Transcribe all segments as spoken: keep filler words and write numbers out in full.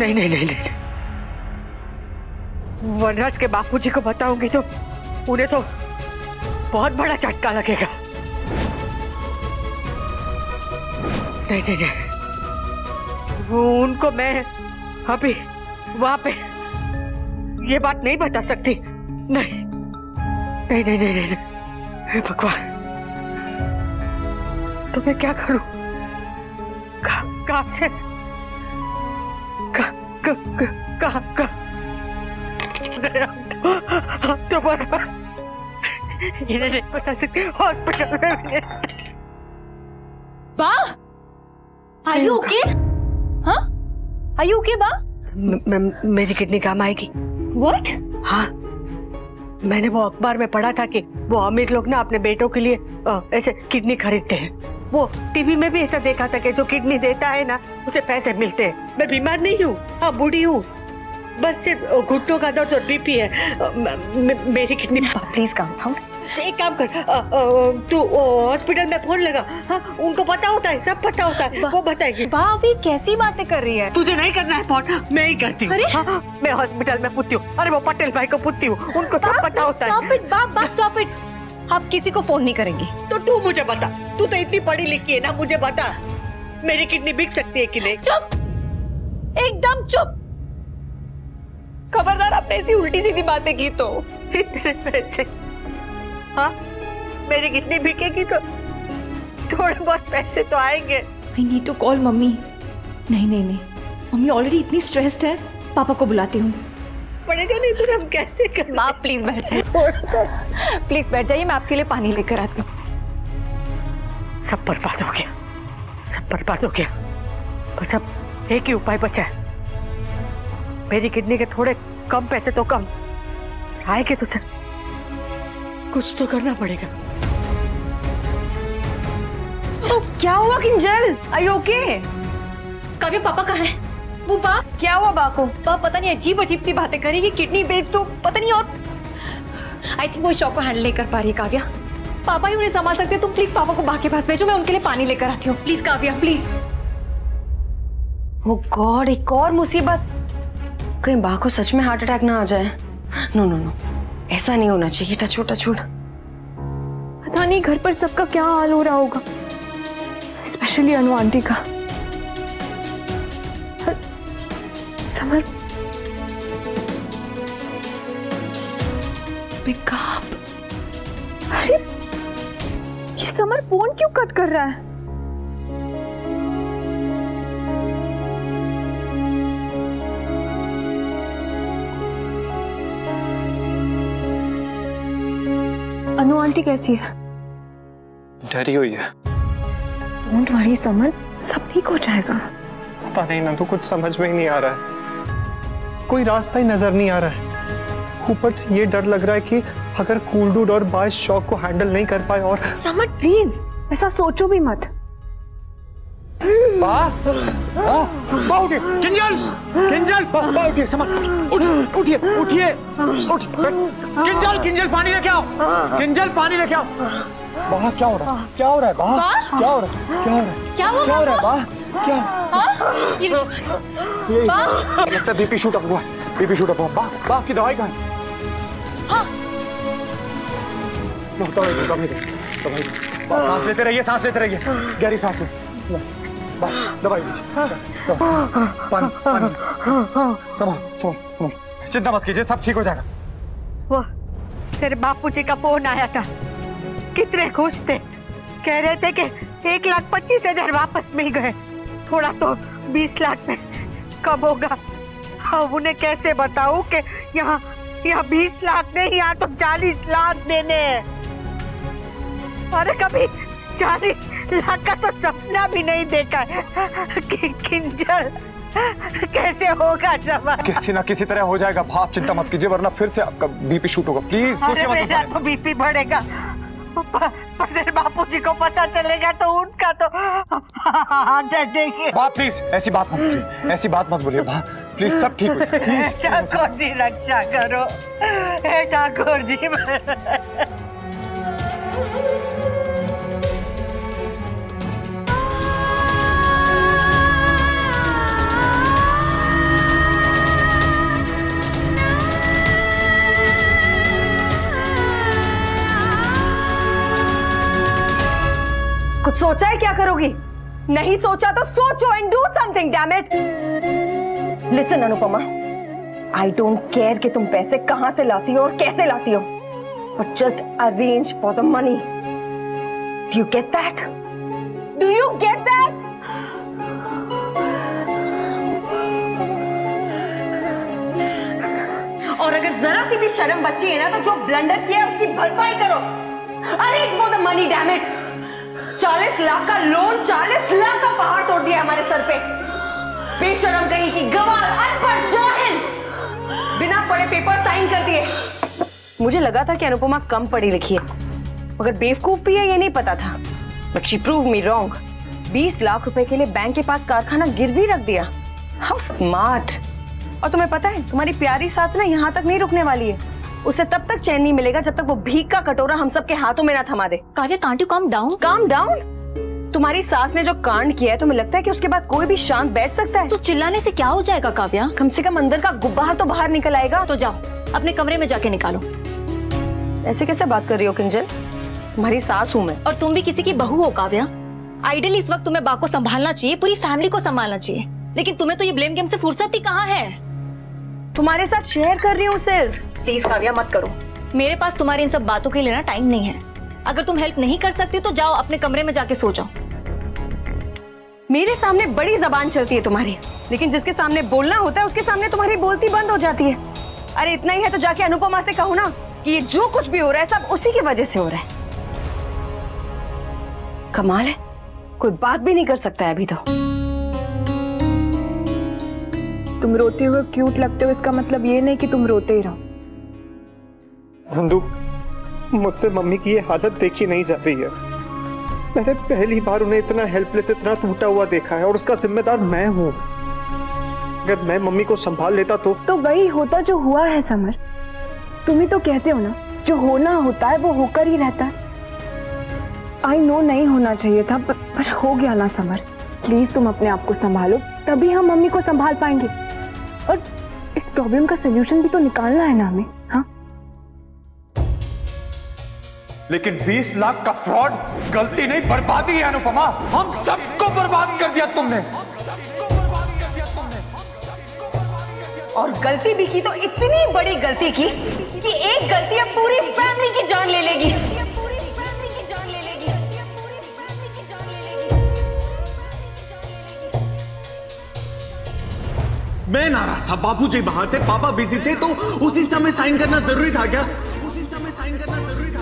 नहीं नहीं नहीं नहीं वनराज के बापूजी को बताऊंगी तो उन्हें तो बहुत बड़ा झटका लगेगा। नहीं नहीं नहीं वो उनको मैं अभी वहां पे ये बात नहीं बता सकती। नहीं नहीं नहीं नहीं नहीं भगवान, तो मैं क्या करूं? कहां से कहा कहा तो नहीं बता सकती। बा, आर यू ओके? हाँ, आर यू ओके बा? मेरी किडनी काम आएगी। व्हाट? हाँ, मैंने वो अखबार में पढ़ा था कि वो अमीर लोग ना अपने बेटों के लिए आ, ऐसे किडनी खरीदते हैं। वो टीवी में भी ऐसा देखा था कि जो किडनी देता है ना उसे पैसे मिलते हैं। मैं बीमार नहीं हूँ, हाँ बूढ़ी हूँ, बस सिर्फ घुटनों का दर्द और बीपी है। मे, मेरी किडनी प्लीज काम डाउन। एक काम कर, तू हॉस्पिटल में फोन लगा। हाँ, उनको पता होता है, सब पता होता है, वो बताएगी। भाभी कैसी बातें कर रही है? तुझे नहीं करना है फोन, मैं ही करती हूँ। हाँ, मैं हॉस्पिटल में पूछती हूँ। अरे वो पटेल भाई को पूछती हूँ, उनको सब पता होता है। आप किसी को फोन नहीं करेंगी तो तू मुझे बता। तू तो इतनी पढ़ी लिखी है ना, मुझे बता मेरी किडनी बिक सकती है कि नहीं। चुप, एकदम चुप। खबरदार आपने ऐसी उल्टी सीधी बातें की तो। हाँ, मेरी किडनी बिकेगी तो थोड़े बहुत पैसे तो आएंगे। I need to call mummy. नहीं नहीं नहीं मम्मी ऑलरेडी इतनी स्ट्रेस्ड है, पापा को बुलाती हूँ। पड़ेगा नहीं तो हम कैसे करें? आप प्लीज बैठ जाइए, प्लीज बैठ जाइए, मैं आपके लिए पानी लेकर आती हूँ। सब बर्बाद हो गया, सब बर्बाद हो गया, बस अब एक ही उपाय बचा है। मेरी किडनी के थोड़े कम पैसे तो कम आएंगे, तुझे कुछ तो करना पड़ेगा। तो क्या हुआ किंजल? आई ओके? काव्या पापा कहाँ है? वो बा, क्या हुआ बा को? बा पता नहीं अजीब अजीब सी बातें करेगी, किडनी बेच दो पता नहीं। और आई थिंक वो शॉक को हैंडल नहीं कर पा रही। काव्या पापा ही उन्हें संभाल सकते हैं, तुम प्लीज पापा को बा के पास भेजो, मैं उनके लिए पानी लेकर आती हूँ। Please Kavya please. Oh God, एक और मुसीबत, कहीं बा को सच में हार्ट अटैक ना आ जाए। नो नो नो ऐसा नहीं होना चाहिए। टच हो टच हो, पता नहीं घर पर सबका क्या हाल हो रहा होगा, स्पेशली अनु आंटी का। समर पिकअप। अरे ये समर फोन क्यों कट कर रहा है? अनु आंटी कैसी है? डरी हुई है। डोंट वरी समर, सब ठीक हो जाएगा। पता नहीं ना, तो कुछ समझ में ही नहीं आ रहा है, कोई रास्ता ही नजर नहीं आ रहा है। ऊपर से ये डर लग रहा है कि अगर कूल डूड और बाय शॉक को हैंडल नहीं कर पाए। और समर प्लीज ऐसा सोचो भी मत। बा, बा, बा उठिए, किंजल, किंजल, बा, बा उठिए, समर, उठ, उठिए, उठिए, उठ, किंजल, किंजल पानी लेके आओ, किंजल पानी लेके आओ। बा क्या हो रहा है? क्या हो रहा है? बा क्या हो रहा है? क्या हो रहा है? बा क्या? ये लगता है बीपी शूट अप हुआ, बीपी शूट अप हुआ। बा, बा आपकी दवाई कहाँ है? हाँ। दवाई दवाई दवाई। सांस लेते रहिए, सांस लेते रहिए, गहरी सांस ले। बा, दवाई दीजिए। पानी, पानी। संभाल, संभाल, संभाल। चिंता मत कीजिए, सब ठीक हो जाएगा। वो तेरे बापू जी का फोन आया था, कितने खुश थे, कह रहे थे कि एक लाख पच्चीस हजार वापस मिल गए। थोड़ा तो बीस लाख में कब होगा? अब उन्हें कैसे बताऊं कि यहाँ यहाँ बीस लाख नहीं, यहाँ तो चालीस लाख देने हैं। अरे कभी चालीस लाख का तो सपना भी नहीं देखा है। कि, किंजल कैसे होगा? जमा किसी ना किसी तरह हो जाएगा। भाप चिंता मत कीजिए, वरना फिर से आपका बीपी शूट होगा। प्लीज अरे मेरा तो बीपी बढ़ेगा, बापू जी को पता चलेगा तो उनका तो डर देंगे। बाप प्लीज ऐसी बात मत बोलिए, ऐसी बात मत बोलिए बाप, प्लीज सब ठीक हो जाएगा। ठाकुर जी रक्षा करो, हे ठाकुर जी। कुछ सोचा है क्या करोगी? नहीं सोचा तो सोचो and do something, damn it. Listen Anupama, I don't care कि तुम पैसे कहां से लाती हो और कैसे लाती हो, but just arrange for the money. Do you get that? Do you get that? और अगर जरा सी भी शर्म बची है ना तो जो ब्लंडर किया उसकी भरपाई करो। Arrange for the money, damn it. चालीस लाख का लोन, चालीस लाख का पहाड़ तोड़ दिया हमारे सर पे। बेशरम कहीं की, गवार, अनपढ़, जाहिल, बिना पढ़े पेपर साइन कर दिए। मुझे लगा था कि अनुपमा कम पढ़ी लिखी है, मगर बेवकूफ भी है ये नहीं पता था। But she proved me wrong. बीस लाख रुपए के लिए बैंक के पास कारखाना गिरवी रख दिया। How smart. और तुम्हें पता है तुम्हारी प्यारी साथ ना यहाँ तक नहीं रुकने वाली है। उसे तब तक चैन नहीं मिलेगा जब तक वो भीख का कटोरा हम सब के हाथों में ना थमा दे। Kavya, can't you come down? Come down? तुम्हारी सास ने जो कांड किया है तुम्हें लगता है कि उसके बाद कोई भी शांत बैठ सकता है? तो चिल्लाने से क्या हो जाएगा काव्या? कम से कम अंदर का गुब्बार तो बाहर निकल आएगा। तो जाओ अपने कमरे में जाके निकालो। ऐसे कैसे बात कर रही हो किंजल? तुम्हारी सास हूँ मैं। और तुम भी किसी की बहू हो काव्या। आइडियली इस वक्त तुम्हें बाप को संभालना चाहिए, पूरी फैमिली को संभालना चाहिए, लेकिन तुम्हें तो ये ब्लेम गेम से फुर्सत ही कहाँ है। तुम्हारे साथ शेयर कर रही हूँ सिर्फ। प्लीज काव्या मत करो। मेरे पास तुम्हारी इन सब बातों के लिए ना टाइम नहीं है। अगर तुम हेल्प नहीं कर सकती तो जाओ अपने कमरे में जाके सो जाओ। मेरे सामने बड़ी जबान चलती है तुम्हारी, लेकिन जिसके सामने बोलना होता है उसके सामने तुम्हारी बोलती बंद हो जाती है। अरे इतना ही है तो जाके अनुपमा से कहो ना कि ये जो कुछ भी हो रहा है सब उसी की वजह से हो रहा है। कमाल है, कोई बात भी नहीं कर सकता है अभी तो। तुम रोते हुए क्यूट लगते हो, इसका मतलब ये नहीं कि तुम रोते ही रहो। धंधू, मुझसे मम्मी की ये हालत देखी नहीं जा रही है। मैंने पहली बार उन्हें इतना हेल्पलेस, इतना टूटा हुआ देखा है, और उसका जिम्मेदार मैं हूँ। अगर मैं मम्मी को संभाल लेता तो तो वही होता जो हुआ है। समर, तुम ही तो कहते हो ना जो होना होता है वो होकर ही रहता है। आई नो नहीं होना चाहिए था, पर, पर हो गया ना। समर प्लीज तुम अपने आप को संभालो, तभी हम मम्मी को संभाल पाएंगे। और इस प्रॉब्लम का सोल्यूशन भी तो निकालना है ना हमें। हाँ, लेकिन बीस लाख का फ्रॉड गलती नहीं बर्बादी है अनुपमा। हम सबको बर्बाद कर दिया तुमने। और गलती भी की तो इतनी बड़ी गलती की कि एक गलती अब पूरी फैमिली की जान ले लेगी। मैं नाराज था, बाबूजी बाहर थे, पापा बिजी थे, तो उसी समय साइन करना जरूरी था क्या? उसी समय साइन करना जरूरी था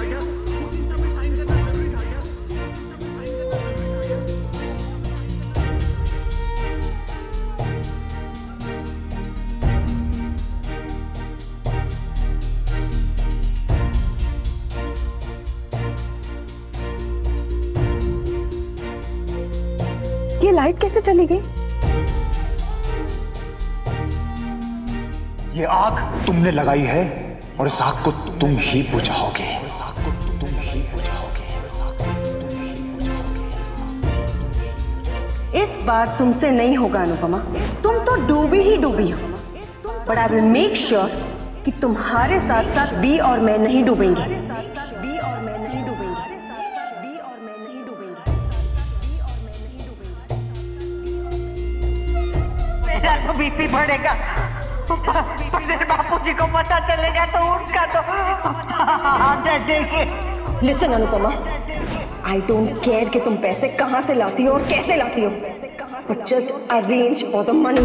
क्या? ये लाइट कैसे चली गई? ये आग तुमने लगाई है और इस आग को तुम ही बुझाओगे। तुम ही बुझाओगे। इस बार तुमसे नहीं होगा अनुपमा। तुम तो डूबी ही डूबी हो, but I will make sure कि तुम्हारे साथ साथ बी और मैं नहीं डूबेंगे। तो बीपी बढ़ेगा, बापूजी को पता चलेगा तो उनका तो देखे। Listen Anupama, I don't care कि तुम पैसे कहाँ से लाती हो और कैसे लाती हो, but just arrange for the money.